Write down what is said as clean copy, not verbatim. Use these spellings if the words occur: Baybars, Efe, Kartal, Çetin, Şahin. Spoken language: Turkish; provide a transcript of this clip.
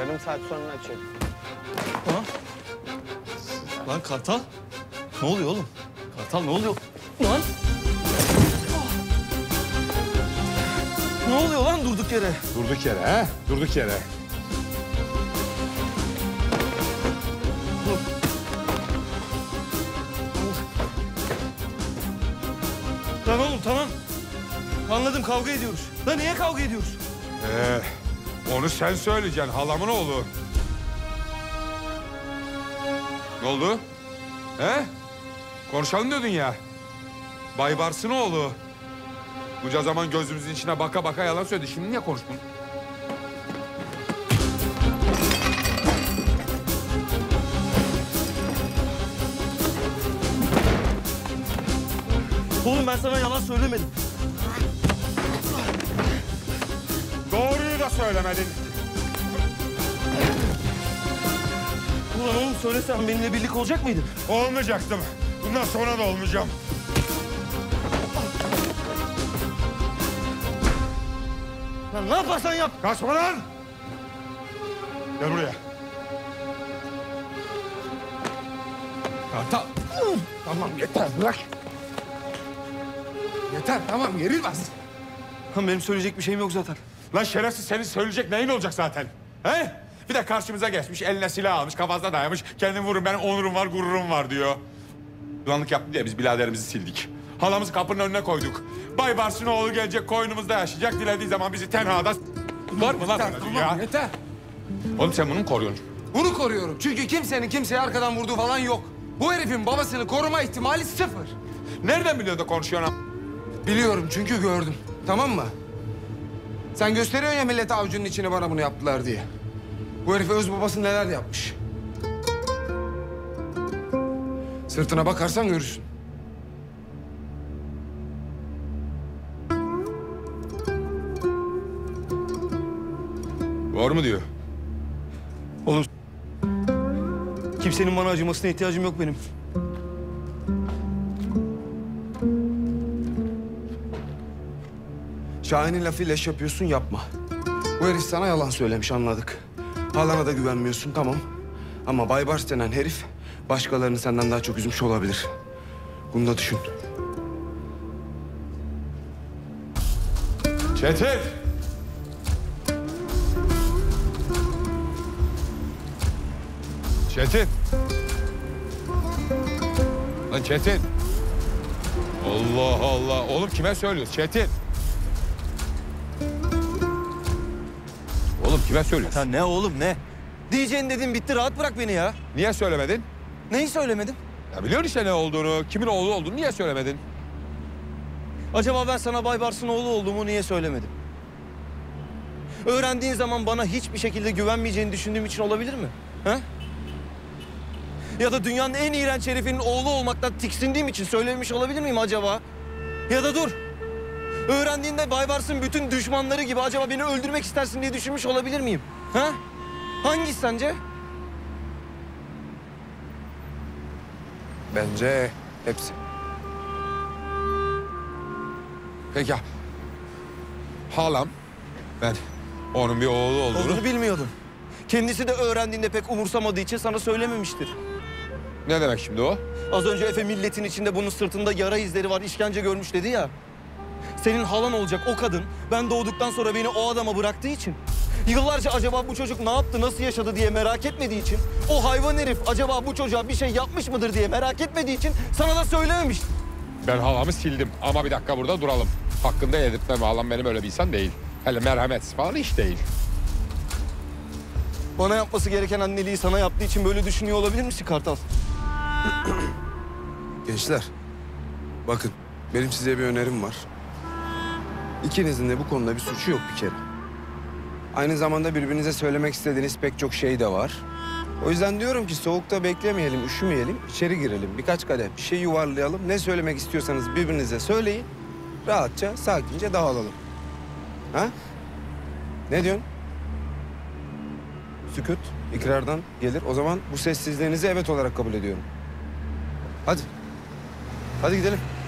Yarım saat sonra açık. Lan. Lan Kartal. Ne oluyor oğlum? Kartal ne oluyor? Lan. Ne oluyor lan durduk yere? Durduk yere ha? Durduk yere. Tamam oğlum tamam. Anladım kavga ediyoruz. Lan niye kavga ediyoruz? Onu sen söyleyeceksin halamın oğlu. Ne oldu? He? Konuşalım diyordun ya. Baybars'ın oğlu. Bunca zaman gözümüzün içine baka baka yalan söyledi. Şimdi niye konuştun? Oğlum ben sana yalan söylemedim. Doğruyu da söylemedin. Ulan oğlum söylesem benimle birlik olacak mıydın? Olmayacaktım. Bundan sonra da olmayacağım. Lan ne yaparsan yap. Kaçma lan. Gel buraya. Kartal. Tamam yeter bırak. Yeter tamam gerilmez. Lan benim söyleyecek bir şeyim yok zaten. Lan şerefsiz senin söyleyecek neyin olacak zaten? He? Bir de karşımıza geçmiş, eline silah almış, kafasına dayamış. Kendimi vurun, benim onurum var, gururum var diyor. Ulanlık yaptı diye biz biraderimizi sildik. Halamızı kapının önüne koyduk. Baybars'ın oğlu gelecek, koynumuzda yaşayacak. Dilediği zaman bizi tenhada... Var mı lan böyle dünya? Tamam, yeter. Oğlum sen bunu mu koruyorsun? Bunu koruyorum. Çünkü kimsenin kimseye arkadan vurduğu falan yok. Bu herifin babasını koruma ihtimali sıfır. Nereden biliyorsun da konuşuyorsun? Biliyorum çünkü gördüm. Tamam mı? Sen gösteriyorsun ya millete avucunun içine bana bunu yaptılar diye. Bu herife öz babası neler yapmış. Sırtına bakarsan görürsün. Var mı diyor? Oğlum kimsenin bana acımasına ihtiyacım yok benim. Şahin'in lafıyla iş yapıyorsun yapma. Bu herif sana yalan söylemiş anladık. Halana da güvenmiyorsun tamam. Ama Baybars denen herif başkalarını senden daha çok üzmüş olabilir. Bunu da düşün. Çetin! Çetin! Lan Çetin! Allah Allah! Oğlum kime söylüyorsun? Çetin! Oğlum kime söylüyorsun? Ya ne oğlum ne? Diyeceğini dedim bitti rahat bırak beni ya. Niye söylemedin? Neyi söylemedim? Ya biliyorsun işte ne olduğunu, kimin oğlu olduğunu niye söylemedin? Acaba ben sana Baybars'ın oğlu olduğumu niye söylemedim? Öğrendiğin zaman bana hiçbir şekilde güvenmeyeceğini düşündüğüm için olabilir mi? Ha? Ya da dünyanın en iğrenç herifinin oğlu olmaktan tiksindiğim için söylemiş olabilir miyim acaba? Ya da dur. Öğrendiğinde Baybars'ın bütün düşmanları gibi acaba beni öldürmek istersin diye düşünmüş olabilir miyim? Ha? Hangisi sence? Bence hepsi. Peki ya. Halam, ben onun bir oğlu olduğunu bilmiyordum. Kendisi de öğrendiğinde pek umursamadığı için sana söylememiştir. Ne demek şimdi o? Az önce Efe milletin içinde bunun sırtında yara izleri var, işkence görmüş dedi ya. Senin halan olacak o kadın, ben doğduktan sonra beni o adama bıraktığı için... Yıllarca acaba bu çocuk ne yaptı, nasıl yaşadı diye merak etmediği için... O hayvan herif acaba bu çocuğa bir şey yapmış mıdır diye merak etmediği için sana da söylememiştim. Ben halamı sildim ama bir dakika burada duralım. Hakkında yedirtmem, halam benim öyle bir insan değil. Hele merhametsiz falan hiç değil. Bana yapması gereken anneliği sana yaptığı için böyle düşünüyor olabilir misin Kartal? Gençler, bakın benim size bir önerim var. İkinizin de bu konuda bir suçu yok bir kere. Aynı zamanda birbirinize söylemek istediğiniz pek çok şey de var. O yüzden diyorum ki soğukta beklemeyelim, üşümeyelim, içeri girelim. Birkaç kadeh bir şey yuvarlayalım. Ne söylemek istiyorsanız birbirinize söyleyin. Rahatça, sakince dağılalım. Ha? Ne diyorsun? Sükût, ikrardan gelir. O zaman bu sessizliğinizi evet olarak kabul ediyorum. Hadi. Hadi gidelim.